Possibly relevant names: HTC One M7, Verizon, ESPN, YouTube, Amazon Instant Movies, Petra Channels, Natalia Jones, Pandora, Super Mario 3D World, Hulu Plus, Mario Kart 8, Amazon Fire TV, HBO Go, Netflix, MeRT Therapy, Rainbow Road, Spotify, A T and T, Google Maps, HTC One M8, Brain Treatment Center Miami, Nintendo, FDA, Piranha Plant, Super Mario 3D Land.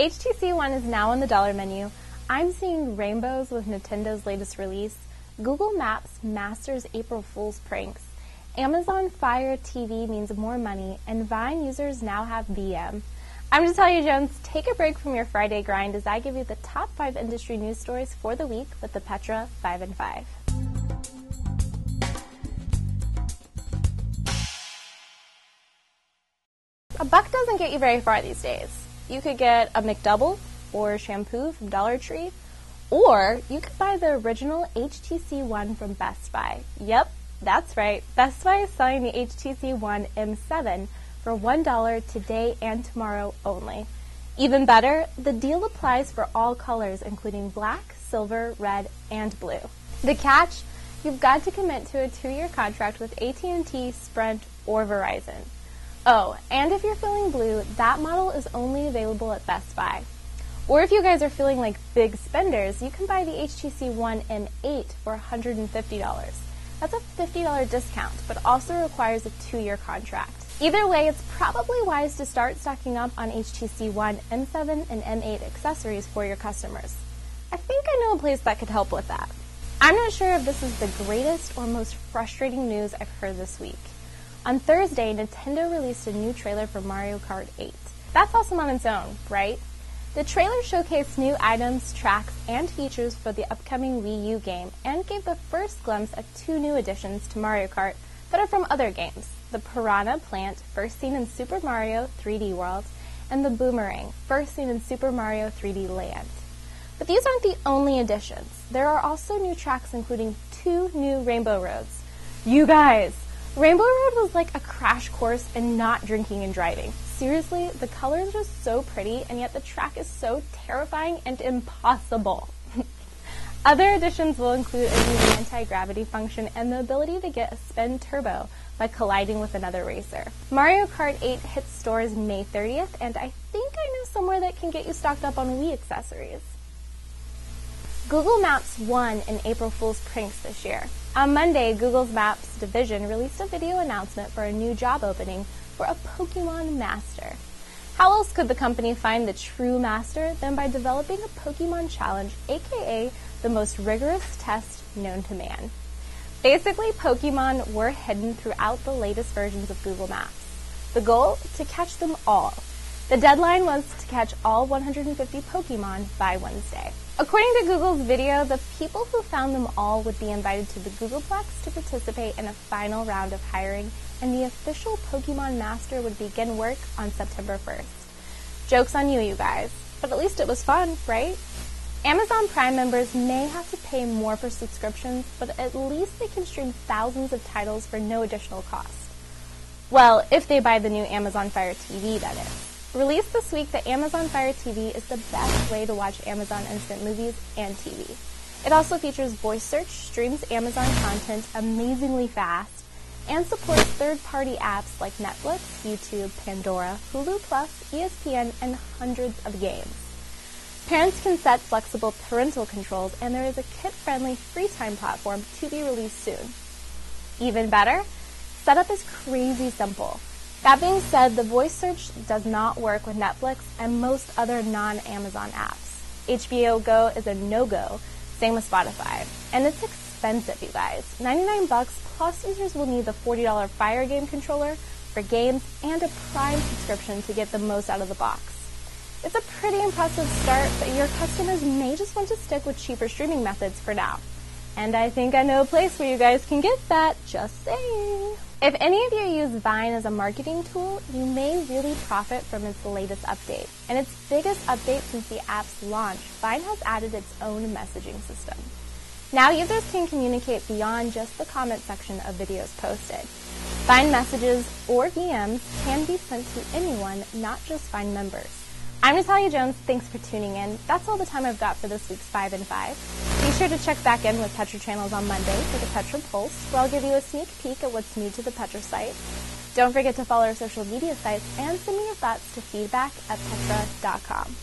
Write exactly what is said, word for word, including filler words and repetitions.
H T C One is now on the dollar menu. I'm seeing rainbows with Nintendo's latest release. Google Maps masters April Fool's pranks. Amazon Fire T V means more money, and Vine users now have B M. I'm Natalia Jones. Take a break from your Friday grind as I give you the top five industry news stories for the week with the Petra five and five. A buck doesn't get you very far these days. You could get a McDouble or shampoo from Dollar Tree, or you could buy the original H T C One from Best Buy. Yep, that's right. Best Buy is selling the H T C One M seven for one dollar today and tomorrow only. Even better, the deal applies for all colors, including black, silver, red, and blue. The catch? You've got to commit to a two-year contract with A T and T, Sprint, or Verizon. Oh, and if you're feeling blue, that model is only available at Best Buy. Or if you guys are feeling like big spenders, you can buy the H T C One M eight for one hundred fifty dollars. That's a fifty dollar discount, but also requires a two-year contract. Either way, it's probably wise to start stocking up on H T C One M seven and M eight accessories for your customers. I think I know a place that could help with that. I'm not sure if this is the greatest or most frustrating news I've heard this week. On Thursday, Nintendo released a new trailer for Mario Kart eight. That's awesome on its own, right? The trailer showcased new items, tracks, and features for the upcoming Wii U game and gave the first glimpse at two new additions to Mario Kart that are from other games, the Piranha Plant, first seen in Super Mario three D World, and the Boomerang, first seen in Super Mario three D Land. But these aren't the only additions. There are also new tracks including two new Rainbow Roads. You guys! Rainbow Road was like a crash course in not drinking and driving. Seriously, the colors are so pretty, and yet the track is so terrifying and impossible. Other additions will include a new anti-gravity function and the ability to get a spin turbo by colliding with another racer. Mario Kart eight hits stores May thirtieth, and I think I know somewhere that can get you stocked up on Wii accessories. Google Maps won in April Fool's pranks this year. On Monday, Google's Maps division released a video announcement for a new job opening for a Pokemon master. How else could the company find the true master than by developing a Pokemon challenge, aka the most rigorous test known to man? Basically, Pokemon were hidden throughout the latest versions of Google Maps. The goal? To catch them all. The deadline was to catch all one hundred fifty Pokemon by Wednesday. According to Google's video, the people who found them all would be invited to the Googleplex to participate in a final round of hiring, and the official Pokemon Master would begin work on September first. Joke's on you, you guys. But at least it was fun, right? Amazon Prime members may have to pay more for subscriptions, but at least they can stream thousands of titles for no additional cost. Well, if they buy the new Amazon Fire T V, that is. Released this week, the Amazon Fire T V is the best way to watch Amazon Instant Movies and T V. It also features voice search, streams Amazon content amazingly fast, and supports third-party apps like Netflix, YouTube, Pandora, Hulu Plus, E S P N, and hundreds of games. Parents can set flexible parental controls, and there is a kid-friendly free time platform to be released soon. Even better, setup is crazy simple. That being said, the voice search does not work with Netflix and most other non-Amazon apps. H B O Go is a no-go, same with Spotify. And it's expensive, you guys. ninety-nine bucks plus users will need the forty dollar Fire Game controller for games and a Prime subscription to get the most out of the box. It's a pretty impressive start, but your customers may just want to stick with cheaper streaming methods for now. And I think I know a place where you guys can get that, just saying. If any of you use Vine as a marketing tool, you may really profit from its latest update. In its biggest update since the app's launch, Vine has added its own messaging system. Now users can communicate beyond just the comment section of videos posted. Vine messages or V Ms can be sent to anyone, not just Vine members. I'm Natalia Jones, thanks for tuning in. That's all the time I've got for this week's five and five. Be sure to check back in with Petra Channels on Monday for the Petra Pulse, where I'll give you a sneak peek at what's new to the Petra site. Don't forget to follow our social media sites and send me your thoughts to feedback at petra dot com.